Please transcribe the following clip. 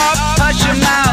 up, push 'em out.